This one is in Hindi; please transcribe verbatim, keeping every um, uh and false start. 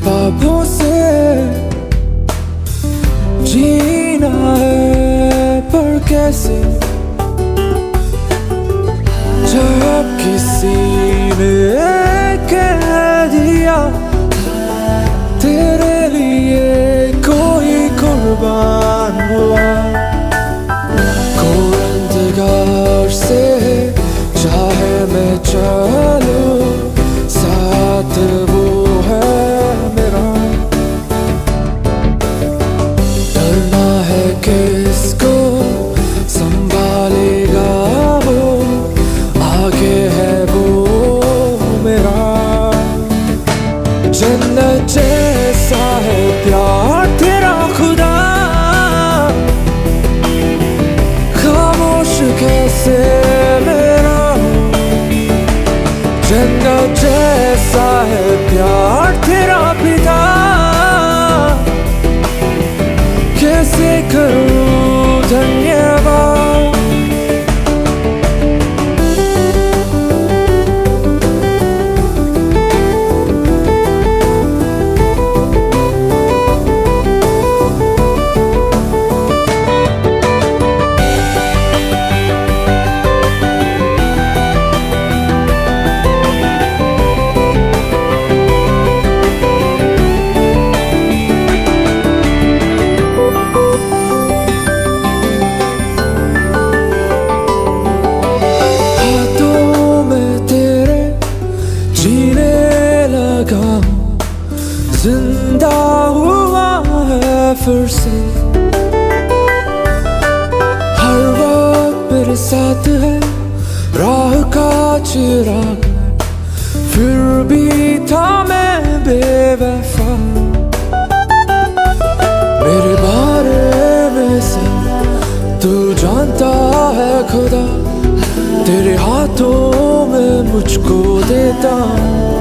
किताबों से जीना है, पर कैसे जब किसी ने कह दिया तेरे लिए कोई कुर्बान हुआ। कोरंदगार से चाहे मैं चलूं साथ वो है मेरा, डरना है किसको संभालेगा वो, आगे है वो मेरा। जन्नत जैसा है प्यार तेरा खुदा, खामोश कैसे मेरा। जन्नत जैसा है प्यार तेरा पिता, कैसे करूं धन्यवाद। जिंदा हुआ है फिर से, हर वक्त मेरे साथ है राह का चिराग, फिर भी था मैं बेवफा। मेरे बारे में सब तू जानता है खुदा, तेरे हाथों में मुझको देता